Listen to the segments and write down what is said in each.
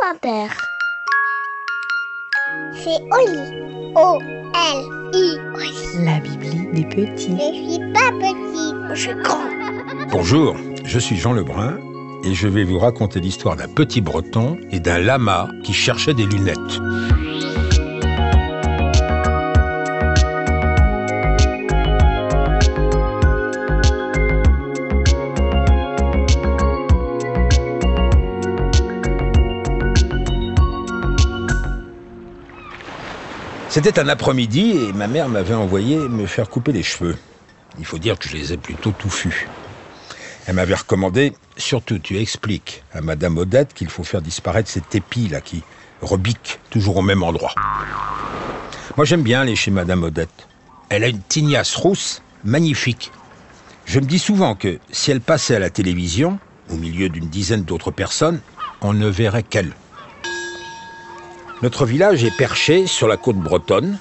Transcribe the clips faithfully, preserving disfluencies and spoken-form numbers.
France Inter. C'est Oli. O L I. La Bibli des petits. Je suis pas petit, je suis grand. Bonjour, je suis Jean Lebrun et je vais vous raconter l'histoire d'un petit breton et d'un lama qui cherchait des lunettes. C'était un après-midi et ma mère m'avait envoyé me faire couper les cheveux. Il faut dire que je les ai plutôt touffus. Elle m'avait recommandé, surtout tu expliques à Madame Odette qu'il faut faire disparaître cette épie là qui rebique toujours au même endroit. Moi j'aime bien aller chez Madame Odette. Elle a une tignasse rousse magnifique. Je me dis souvent que si elle passait à la télévision, au milieu d'une dizaine d'autres personnes, on ne verrait qu'elle. Notre village est perché sur la côte bretonne,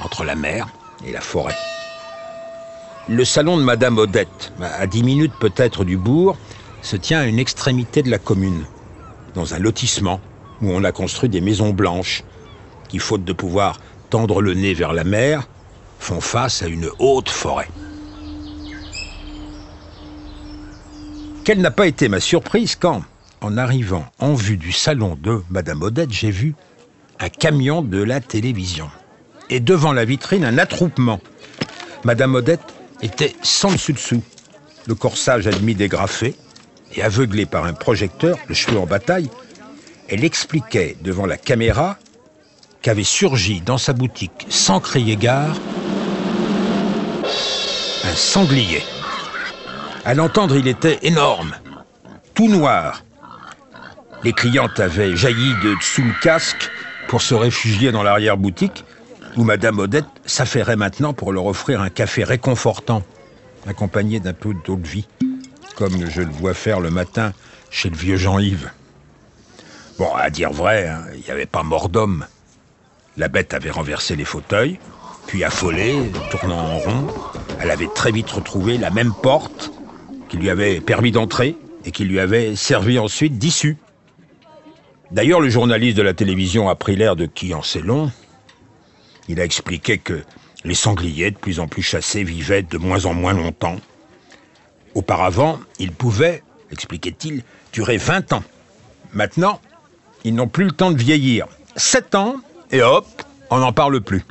entre la mer et la forêt. Le salon de Madame Odette, à dix minutes peut-être du bourg, se tient à une extrémité de la commune, dans un lotissement où on a construit des maisons blanches qui, faute de pouvoir tendre le nez vers la mer, font face à une haute forêt. Quelle n'a pas été ma surprise quand, en arrivant en vue du salon de Madame Odette, j'ai vu un camion de la télévision. Et devant la vitrine, un attroupement. Madame Odette était sans dessus-dessous, le corsage à demi dégrafé, et aveuglée par un projecteur, le cheveu en bataille, elle expliquait devant la caméra qu'avait surgi dans sa boutique, sans crier gare, un sanglier. À l'entendre, il était énorme, tout noir. Les clientes avaient jailli de dessous le casque pour se réfugier dans l'arrière-boutique, où Madame Odette s'affairait maintenant pour leur offrir un café réconfortant, accompagné d'un peu d'eau de vie, comme je le vois faire le matin chez le vieux Jean-Yves. Bon, à dire vrai, hein, il n'y avait pas mort d'homme. La bête avait renversé les fauteuils, puis affolée, tournant en rond, elle avait très vite retrouvé la même porte qui lui avait permis d'entrer et qui lui avait servi ensuite d'issue. D'ailleurs, le journaliste de la télévision a pris l'air de qui en sait long. Il a expliqué que les sangliers, de plus en plus chassés, vivaient de moins en moins longtemps. Auparavant, ils pouvaient, expliquait-il, durer vingt ans. Maintenant, ils n'ont plus le temps de vieillir. sept ans, et hop, on n'en parle plus.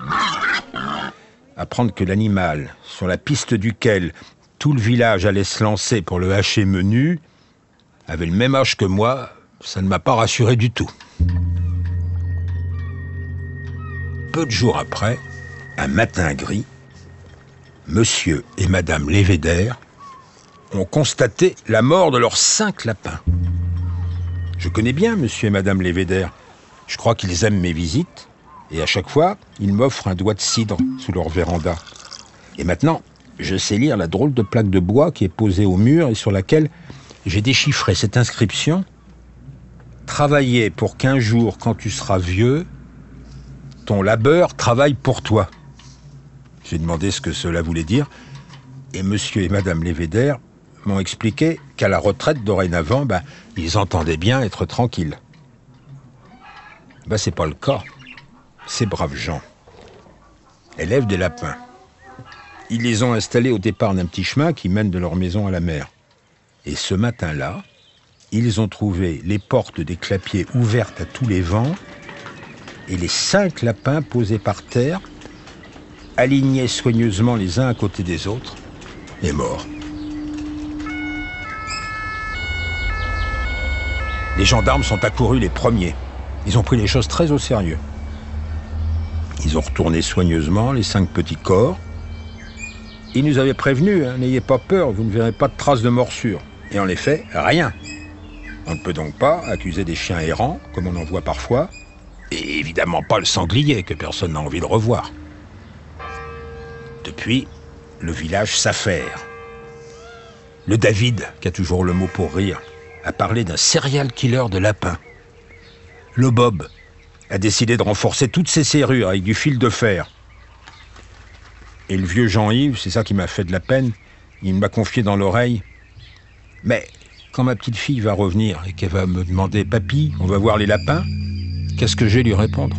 Apprendre que l'animal, sur la piste duquel tout le village allait se lancer pour le hacher menu, avait le même âge que moi, ça ne m'a pas rassuré du tout. Peu de jours après, un matin gris, Monsieur et Madame Lévéder ont constaté la mort de leurs cinq lapins. Je connais bien Monsieur et Madame Lévéder. Je crois qu'ils aiment mes visites. Et à chaque fois, ils m'offrent un doigt de cidre sous leur véranda. Et maintenant, je sais lire la drôle de plaque de bois qui est posée au mur et sur laquelle j'ai déchiffré cette inscription. Travailler pour quinze jours quand tu seras vieux, ton labeur travaille pour toi. J'ai demandé ce que cela voulait dire, et Monsieur et Madame Lévéder m'ont expliqué qu'à la retraite dorénavant, ben, ils entendaient bien être tranquilles. Ben, c'est pas le cas. Ces braves gens élèvent des lapins. Ils les ont installés au départ d'un petit chemin qui mène de leur maison à la mer. Et ce matin-là, ils ont trouvé les portes des clapiers ouvertes à tous les vents et les cinq lapins posés par terre, alignés soigneusement les uns à côté des autres, et morts. Les gendarmes sont accourus les premiers. Ils ont pris les choses très au sérieux. Ils ont retourné soigneusement les cinq petits corps. Ils nous avaient prévenus, hein, n'ayez pas peur, vous ne verrez pas de traces de morsure. Et en effet, rien. On ne peut donc pas accuser des chiens errants, comme on en voit parfois, et évidemment pas le sanglier, que personne n'a envie de revoir. Depuis, le village s'affaire. Le David, qui a toujours le mot pour rire, a parlé d'un serial killer de lapins. Le Bob a décidé de renforcer toutes ses serrures avec du fil de fer. Et le vieux Jean-Yves, c'est ça qui m'a fait de la peine, il m'a confié dans l'oreille « Mais Quand ma petite fille va revenir et qu'elle va me demander « Papy, on va voir les lapins », qu'est-ce que j'ai à lui répondre ?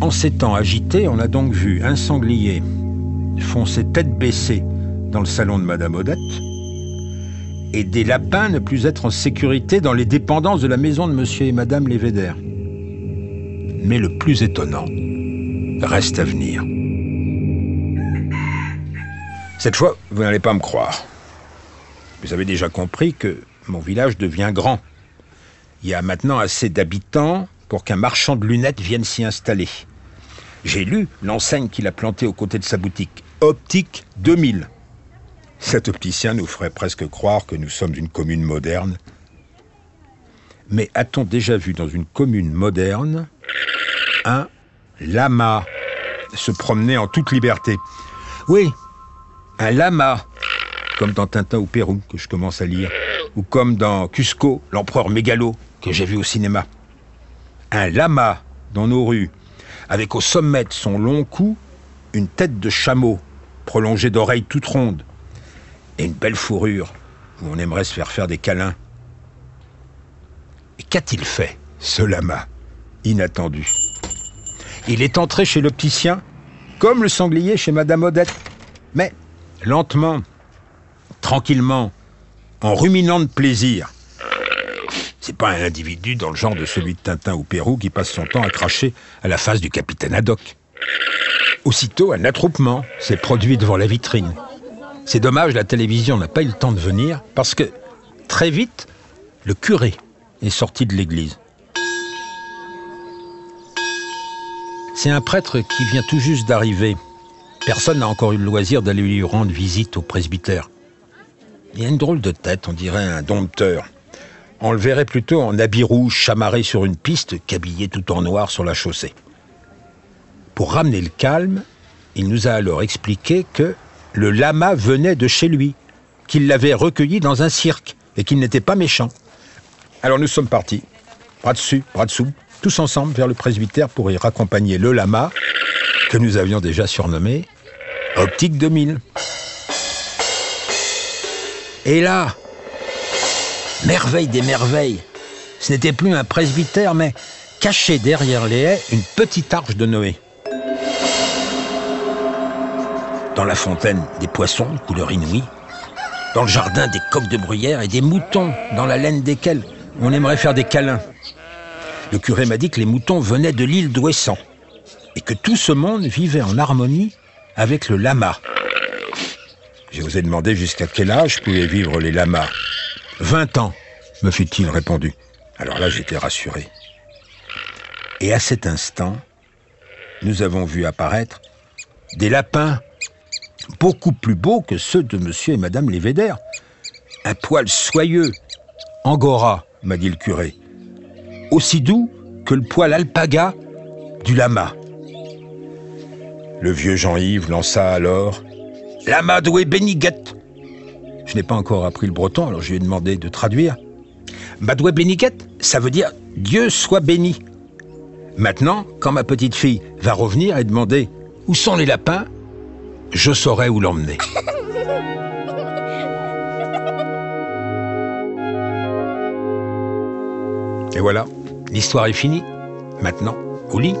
En ces temps agités, on a donc vu un sanglier foncer tête baissée dans le salon de Madame Odette et des lapins ne plus être en sécurité dans les dépendances de la maison de Monsieur et Madame Lévéder. Mais le plus étonnant reste à venir. Cette fois, vous n'allez pas me croire. Vous avez déjà compris que mon village devient grand. Il y a maintenant assez d'habitants pour qu'un marchand de lunettes vienne s'y installer. J'ai lu l'enseigne qu'il a plantée aux côtés de sa boutique, Optique deux mille. Cet opticien nous ferait presque croire que nous sommes une commune moderne. Mais a-t-on déjà vu dans une commune moderne un lama se promener en toute liberté? Oui, un lama, comme dans Tintin au Pérou, que je commence à lire, ou comme dans Cusco, l'empereur mégalo, que j'ai vu au cinéma. Un lama dans nos rues, avec au sommet de son long cou une tête de chameau prolongée d'oreilles toutes rondes et une belle fourrure où on aimerait se faire faire des câlins. Et qu'a-t-il fait, ce lama inattendu? Il est entré chez l'opticien, comme le sanglier chez Madame Odette, mais lentement, tranquillement, en ruminant de plaisir. C'est pas un individu dans le genre de celui de Tintin au Pérou qui passe son temps à cracher à la face du capitaine Haddock. Aussitôt, un attroupement s'est produit devant la vitrine. C'est dommage, la télévision n'a pas eu le temps de venir parce que, très vite, le curé est sorti de l'église. C'est un prêtre qui vient tout juste d'arriver. Personne n'a encore eu le loisir d'aller lui rendre visite au presbytère. Il a une drôle de tête, on dirait un dompteur. On le verrait plutôt en habit rouge chamarré sur une piste qu'habillé tout en noir sur la chaussée. Pour ramener le calme, il nous a alors expliqué que le lama venait de chez lui, qu'il l'avait recueilli dans un cirque et qu'il n'était pas méchant. Alors nous sommes partis, bras dessus, bras dessous, tous ensemble vers le presbytère pour y raccompagner le lama, que nous avions déjà surnommé Optique deux mille. Et là, merveille des merveilles, ce n'était plus un presbytère, mais caché derrière les haies, une petite arche de Noé. Dans la fontaine, des poissons de couleur inouïe. Dans le jardin, des coqs de bruyère et des moutons, dans la laine desquels on aimerait faire des câlins. Le curé m'a dit que les moutons venaient de l'île d'Ouessant et que tout ce monde vivait en harmonie avec le lama. Je vous ai demandé jusqu'à quel âge pouvaient vivre les lamas. « vingt ans », me fit-il répondu. Alors là, j'étais rassuré. Et à cet instant, nous avons vu apparaître des lapins beaucoup plus beaux que ceux de Monsieur et Madame Lévéder. Un poil soyeux, angora, m'a dit le curé, aussi doux que le poil alpaga du lama. Le vieux Jean-Yves lança alors « La Madoué Béniguet !» Je n'ai pas encore appris le breton, alors je lui ai demandé de traduire. « Madoué Béniguet », ça veut dire « Dieu soit béni ». Maintenant, quand ma petite fille va revenir et demander « Où sont les lapins ?», je saurai où l'emmener. Et voilà, l'histoire est finie. Maintenant, au lit.